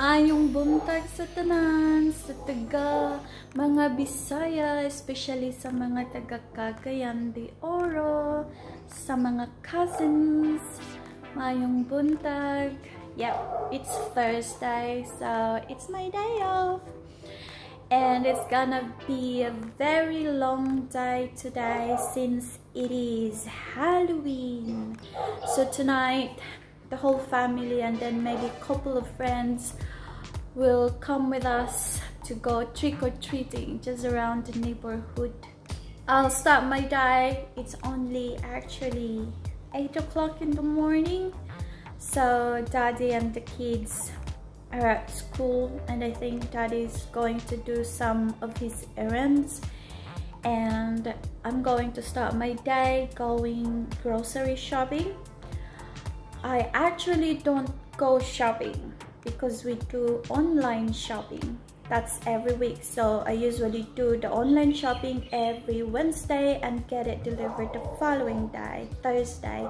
Maayong buntag sa tanan, sa taga mga Bisaya, especially sa mga taga Cagayan de Oro, sa mga cousins. Maayong buntag. Yep, it's Thursday, so it's my day off. And it's gonna be a very long day today since it is Halloween. So tonight, the whole family and then maybe a couple of friends will come with us to go trick-or-treating just around the neighborhood. I'll start my day. It's only actually 8 o'clock in the morning. So Daddy and the kids are at school, and I think Daddy's going to do some of his errands, and I'm going to start my day going grocery shopping. I actually don't go shopping because we do online shopping. That's every week, so I usually do the online shopping every Wednesday and get it delivered the following day, Thursday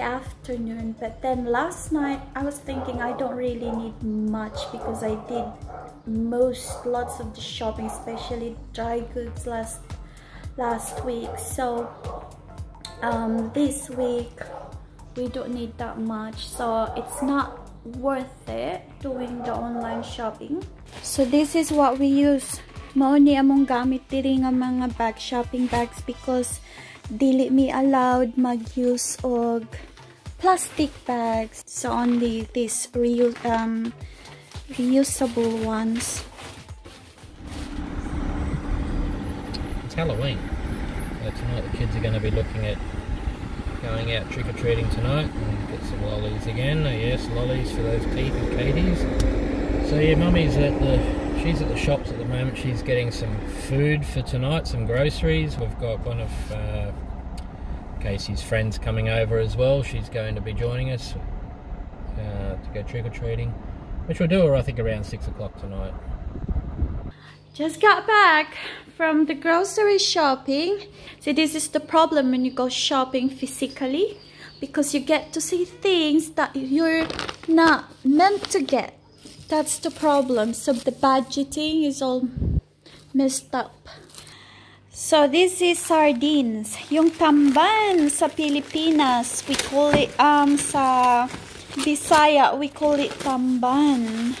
afternoon. But then last night I was thinking I don't really need much because I did lots of the shopping, especially dry goods last week. So this week we don't need that much, so it's not worth it doing the online shopping. So this is what we use. Mao ni among gamit diri nga mga bag, shopping bags, because dili mi allowed mag-use og plastic bags. So only these reusable ones. It's Halloween. Tonight the kids are going to be looking at going out trick-or-treating tonight. And get some lollies again. Oh, yes, lollies for those Keith and Katie's. So yeah, Mummy's she's at the shops at the moment. She's getting some food for tonight, some groceries. We've got one of Casey's friends coming over as well. She's going to be joining us to go trick-or-treating, which we'll do, I think, around 6 o'clock tonight. Just got back from the grocery shopping. See, this is the problem when you go shopping physically, because you get to see things that you're not meant to get. That's the problem. So the budgeting is all messed up. So this is sardines. Yung tamban sa Pilipinas, we call it, sa Bisaya, we call it tamban.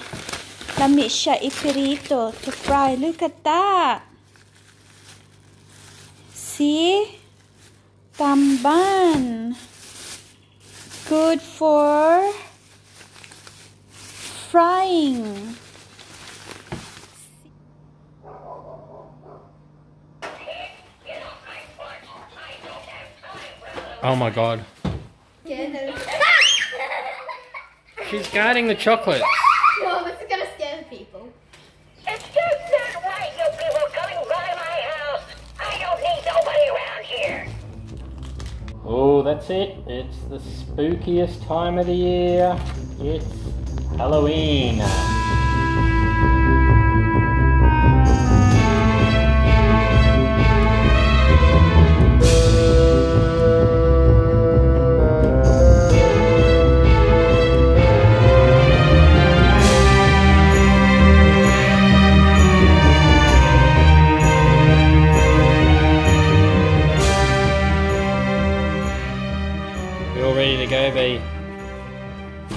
Lami siya ipirito to fry. Look at that. See? Tamban. Good for frying. Oh my God. She's guarding the chocolate. Oh, that's it. It's the spookiest time of the year. It's Halloween.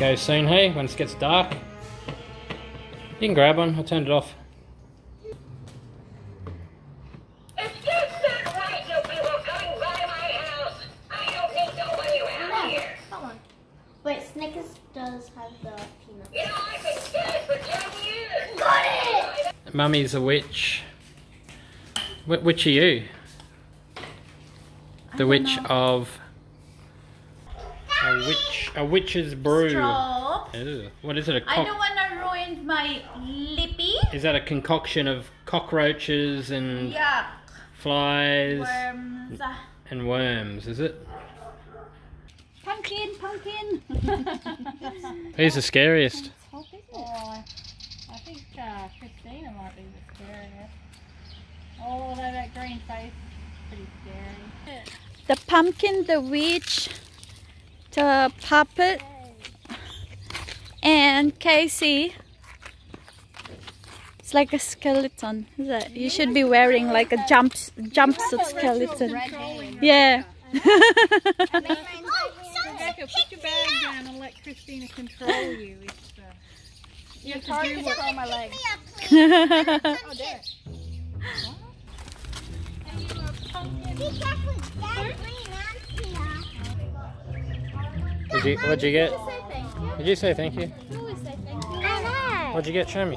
Go soon, hey, when it gets dark. You can grab one, I turned it off. It's just not right, you people coming by my house. I don't need nobody around here. Come on. Wait, Snickers does have the peanut. You know, I've been dead for 10 years. Got it! Mummy's a witch. What witch are you? The witch of... A witch's brew. Straw. Ew. What is it? I don't want to ruin my lippy. Is that a concoction of cockroaches and yuck. Flies? Worms. And worms, is it? Pumpkin, pumpkin. Who's the scariest? Top, isn't it? Oh, I think Christina might be the scariest. Oh, that green face is pretty scary. The pumpkin, the witch, the puppet, And Casey, it's like a skeleton. You should be wearing like a jumpsuit skeleton. Yeah. Rebecca, put your bag down and let Christina control you. You have to do work on my legs. Oh, there. What'd you get? Did you say thank you? I always say thank you. I know. What'd you get, show me?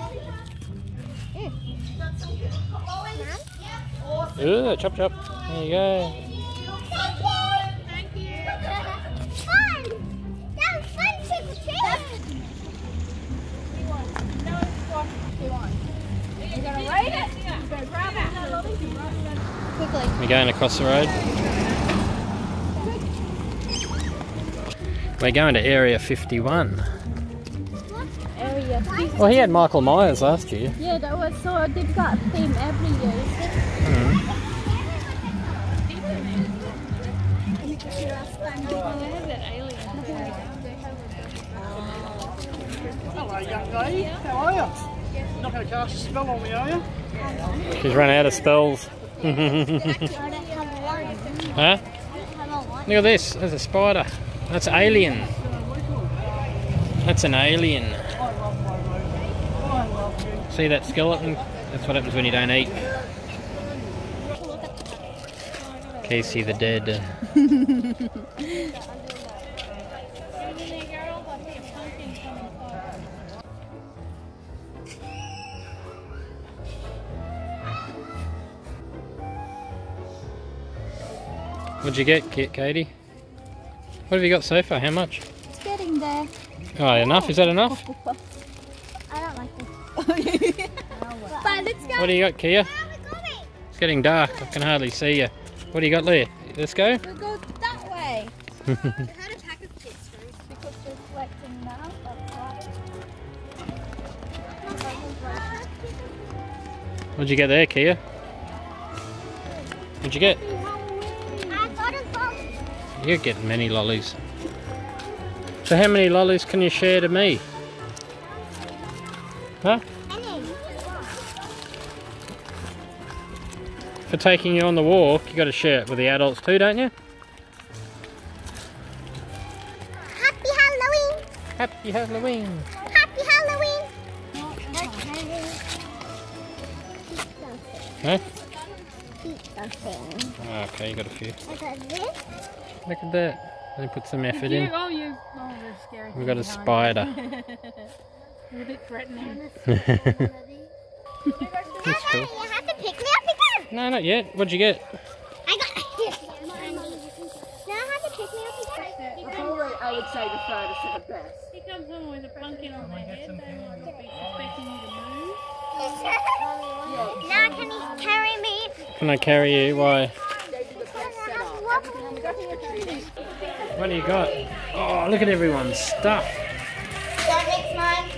Ooh, chop chop. There you go. Thank you. Fun. That was fun trick or treating. No, it's what you want. You're going to ride it. You're going to grab it. Quickly. We're going across the road. We're going to Area 51. Area 51. Well, he had Michael Myers last year. Yeah, that was so they've got theme every year. Hello, young lady. How are you? You're not going to cast a spell on me, are you? She's run out of spells. Huh? Look at this. There's a spider. That's alien. That's an alien. See that skeleton? That's what happens when you don't eat. Casey the dead. What'd you get, Katie? What have you got so far? How much? It's getting there. Oh, enough? Is that enough? I don't like this. But let's go. What do you got, Kia? It's getting dark. I can hardly see you. What do you got there? Let's go. We'll go that way. I had a pack of chips because they're collecting now. What'd you get there, Kia? What'd you get? You're getting many lollies. So how many lollies can you share to me? Huh? Any. For taking you on the walk, you got to share it with the adults too, don't you? Happy Halloween! Happy Halloween! Happy Halloween! Huh? Oh, okay, you got a few. I got this. Look at that. They put some effort in. Oh, you. Oh, scary. We've got a spider. You're a bit threatening. That's cool. You have to pick me up again. No, not yet. What'd you get? I got. Now I have to pick me up again. I would say the furthest to the best. He comes home with a pumpkin on their head. They might be expecting you to move. Now can you carry me? Can I carry you? Why? What do you got? Oh, look at everyone's stuff. That makes mine.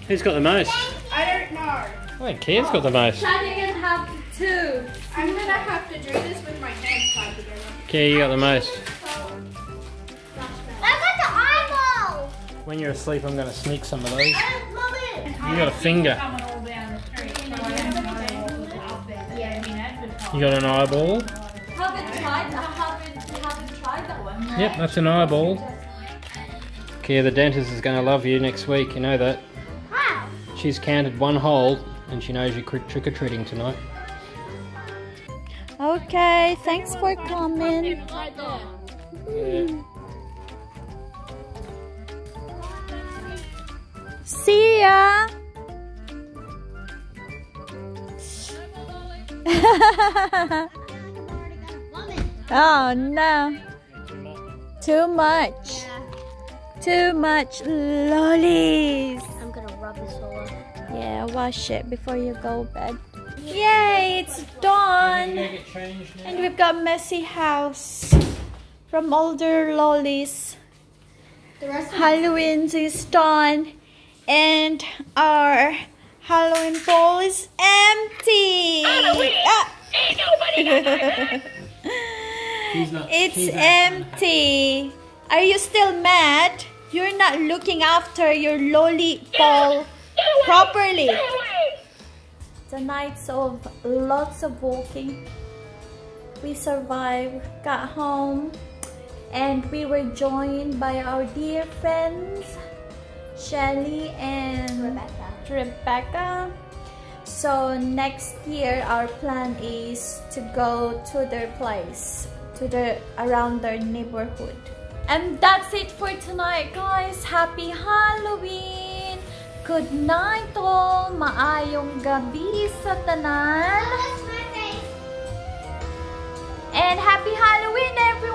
Yay! Who's got the most? I don't know. I think Kia's got the most. Shadi can have two. I'm going to have to do this with my hands tied together. Kia, you got the most. I got the eyeball! When you're asleep, I'm going to sneak some of these. I love it! You got a finger. You got an eyeball. Yep, that's an eyeball. Kia, the dentist is going to love you next week, you know that. Wow. She's counted one hole and she knows you're trick-or-treating tonight. Okay, thanks for coming. Yeah. See ya! Oh no! Too much. Yeah. Too much lollies. I'm gonna rub this all up. Yeah, wash it before you go to bed. Yay, it's dawn. And we've got messy house from older lollies. Halloween is done, and our Halloween bowl is empty. Ain't nobody got my It's empty. Are you still mad? You're not looking after your lollipop properly. The nights of lots of walking, we survived, got home, and we were joined by our dear friends Shelly and Rebecca. So next year our plan is to go to their place, to the around their neighborhood. And that's it for tonight, guys. Happy Halloween! Good night all! Maayong gabi sa tanan! And happy Halloween, everyone!